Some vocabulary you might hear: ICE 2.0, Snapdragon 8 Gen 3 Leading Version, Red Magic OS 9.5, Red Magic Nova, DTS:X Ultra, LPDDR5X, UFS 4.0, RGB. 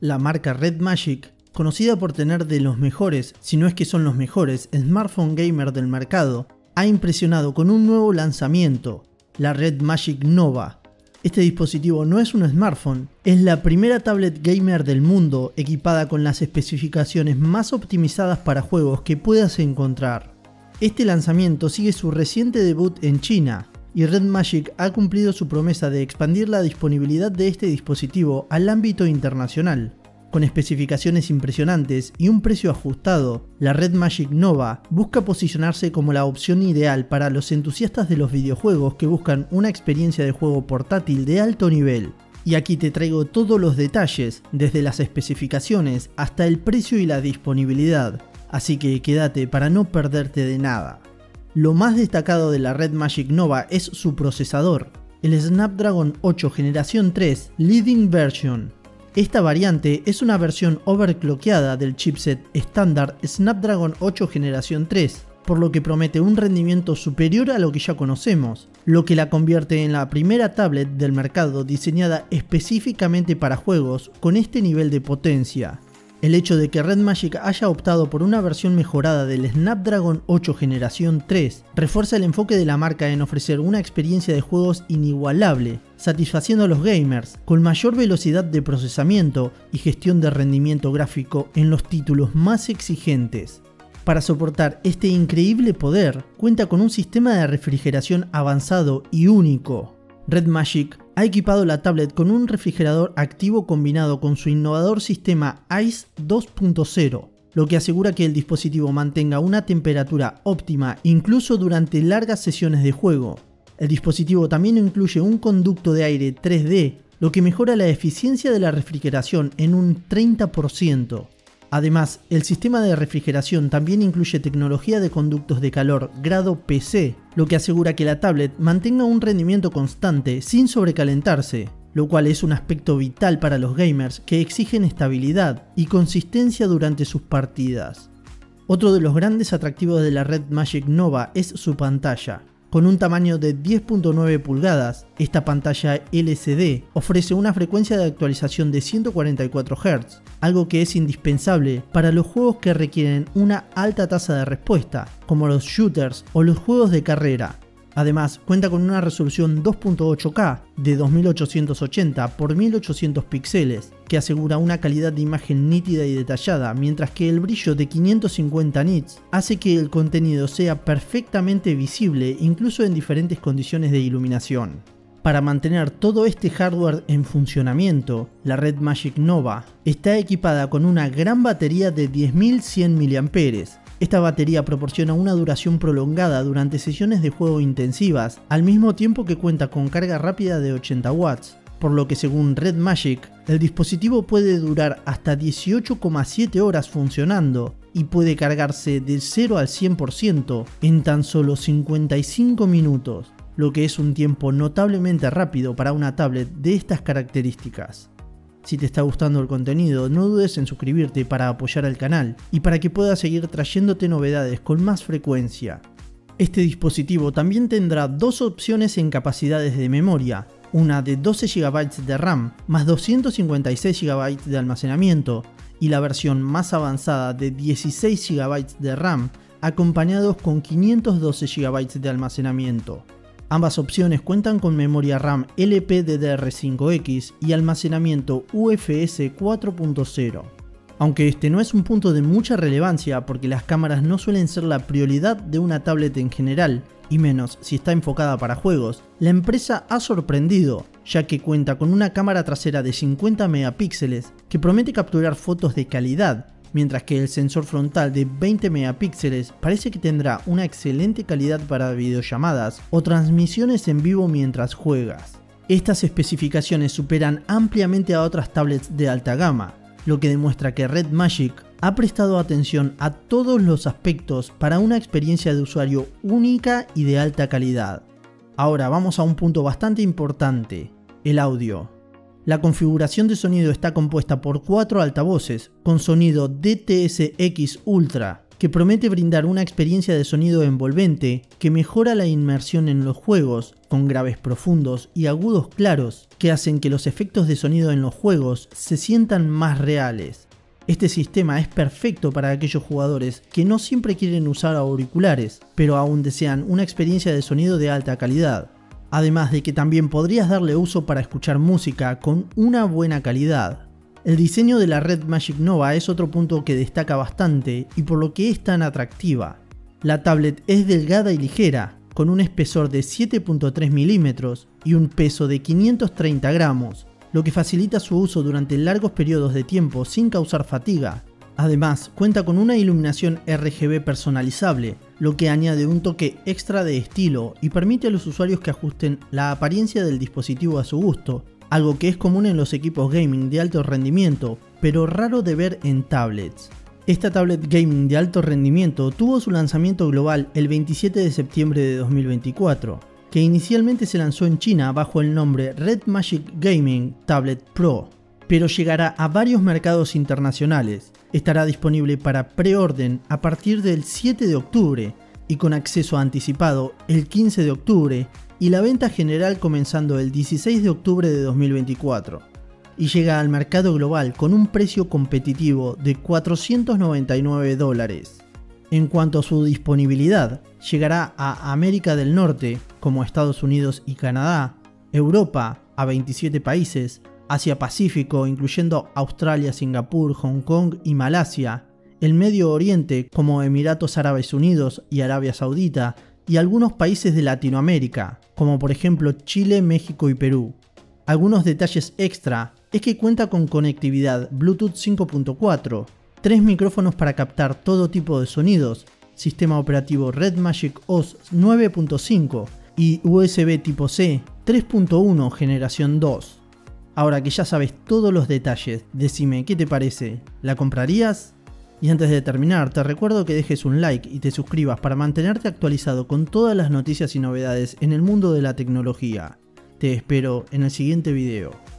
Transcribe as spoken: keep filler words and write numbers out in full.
La marca Red Magic, conocida por tener de los mejores, si no es que son los mejores, smartphone gamer del mercado, ha impresionado con un nuevo lanzamiento, la Red Magic Nova. Este dispositivo no es un smartphone, es la primera tablet gamer del mundo equipada con las especificaciones más optimizadas para juegos que puedas encontrar. Este lanzamiento sigue su reciente debut en China, y Red Magic ha cumplido su promesa de expandir la disponibilidad de este dispositivo al ámbito internacional. Con especificaciones impresionantes y un precio ajustado, la Red Magic Nova busca posicionarse como la opción ideal para los entusiastas de los videojuegos que buscan una experiencia de juego portátil de alto nivel. Y aquí te traigo todos los detalles, desde las especificaciones hasta el precio y la disponibilidad, así que quédate para no perderte de nada. Lo más destacado de la Red Magic Nova es su procesador, el Snapdragon ocho Generación tres Leading Version. Esta variante es una versión overclockeada del chipset estándar Snapdragon ocho Generación tres, por lo que promete un rendimiento superior a lo que ya conocemos, lo que la convierte en la primera tablet del mercado diseñada específicamente para juegos con este nivel de potencia. El hecho de que Red Magic haya optado por una versión mejorada del Snapdragon ocho Generación tres refuerza el enfoque de la marca en ofrecer una experiencia de juegos inigualable, satisfaciendo a los gamers con mayor velocidad de procesamiento y gestión de rendimiento gráfico en los títulos más exigentes. Para soportar este increíble poder, cuenta con un sistema de refrigeración avanzado y único. Red Magic ha equipado la tablet con un refrigerador activo combinado con su innovador sistema ice dos punto cero, lo que asegura que el dispositivo mantenga una temperatura óptima incluso durante largas sesiones de juego. El dispositivo también incluye un conducto de aire tres D, lo que mejora la eficiencia de la refrigeración en un treinta por ciento. Además, el sistema de refrigeración también incluye tecnología de conductos de calor grado P C, lo que asegura que la tablet mantenga un rendimiento constante sin sobrecalentarse, lo cual es un aspecto vital para los gamers que exigen estabilidad y consistencia durante sus partidas. Otro de los grandes atractivos de la Red Magic Nova es su pantalla. Con un tamaño de diez punto nueve pulgadas, esta pantalla L C D ofrece una frecuencia de actualización de ciento cuarenta y cuatro hertz, algo que es indispensable para los juegos que requieren una alta tasa de respuesta, como los shooters o los juegos de carrera. Además, cuenta con una resolución dos punto ocho K de dos mil ochocientos ochenta por mil ochocientos píxeles, que asegura una calidad de imagen nítida y detallada, mientras que el brillo de quinientos cincuenta nits hace que el contenido sea perfectamente visible incluso en diferentes condiciones de iluminación. Para mantener todo este hardware en funcionamiento, la Red Magic Nova está equipada con una gran batería de diez mil cien miliamperios hora. Esta batería proporciona una duración prolongada durante sesiones de juego intensivas, al mismo tiempo que cuenta con carga rápida de ochenta watts, por lo que según Red Magic, el dispositivo puede durar hasta dieciocho coma siete horas funcionando y puede cargarse de cero al cien por ciento en tan solo cincuenta y cinco minutos, lo que es un tiempo notablemente rápido para una tablet de estas características. Si te está gustando el contenido, no dudes en suscribirte para apoyar al canal y para que pueda seguir trayéndote novedades con más frecuencia. Este dispositivo también tendrá dos opciones en capacidades de memoria, una de doce gigabytes de RAM más doscientos cincuenta y seis gigabytes de almacenamiento y la versión más avanzada de dieciséis gigabytes de RAM acompañados con quinientos doce gigabytes de almacenamiento. Ambas opciones cuentan con memoria RAM L P D D R cinco X y almacenamiento U F S cuatro punto cero. Aunque este no es un punto de mucha relevancia porque las cámaras no suelen ser la prioridad de una tablet en general, y menos si está enfocada para juegos, la empresa ha sorprendido, ya que cuenta con una cámara trasera de cincuenta megapíxeles que promete capturar fotos de calidad, mientras que el sensor frontal de veinte megapíxeles parece que tendrá una excelente calidad para videollamadas o transmisiones en vivo mientras juegas. Estas especificaciones superan ampliamente a otras tablets de alta gama, lo que demuestra que Red Magic ha prestado atención a todos los aspectos para una experiencia de usuario única y de alta calidad. Ahora vamos a un punto bastante importante, el audio. La configuración de sonido está compuesta por cuatro altavoces con sonido D T S X Ultra, que promete brindar una experiencia de sonido envolvente que mejora la inmersión en los juegos, con graves profundos y agudos claros que hacen que los efectos de sonido en los juegos se sientan más reales. Este sistema es perfecto para aquellos jugadores que no siempre quieren usar auriculares, pero aún desean una experiencia de sonido de alta calidad. Además de que también podrías darle uso para escuchar música con una buena calidad. El diseño de la Red Magic Nova es otro punto que destaca bastante y por lo que es tan atractiva. La tablet es delgada y ligera, con un espesor de siete punto tres milímetros y un peso de quinientos treinta gramos, lo que facilita su uso durante largos periodos de tiempo sin causar fatiga. Además, cuenta con una iluminación R G B personalizable, lo que añade un toque extra de estilo y permite a los usuarios que ajusten la apariencia del dispositivo a su gusto, algo que es común en los equipos gaming de alto rendimiento, pero raro de ver en tablets. Esta tablet gaming de alto rendimiento tuvo su lanzamiento global el veintisiete de septiembre de dos mil veinticuatro, que inicialmente se lanzó en China bajo el nombre Red Magic Gaming Tablet Pro, pero llegará a varios mercados internacionales. Estará disponible para preorden a partir del siete de octubre y con acceso anticipado el quince de octubre y la venta general comenzando el dieciséis de octubre de dos mil veinticuatro. Y llega al mercado global con un precio competitivo de cuatrocientos noventa y nueve dólares. En cuanto a su disponibilidad, llegará a América del Norte, como Estados Unidos y Canadá, Europa a veintisiete países, Asia-Pacífico, incluyendo Australia, Singapur, Hong Kong y Malasia, el Medio Oriente como Emiratos Árabes Unidos y Arabia Saudita, y algunos países de Latinoamérica, como por ejemplo Chile, México y Perú. Algunos detalles extra es que cuenta con conectividad Bluetooth cinco punto cuatro, tres micrófonos para captar todo tipo de sonidos, sistema operativo Red Magic O S nueve punto cinco y U S B tipo C tres punto uno generación dos. Ahora que ya sabes todos los detalles, decime qué te parece, ¿la comprarías? Y antes de terminar, te recuerdo que dejes un like y te suscribas para mantenerte actualizado con todas las noticias y novedades en el mundo de la tecnología. Te espero en el siguiente video.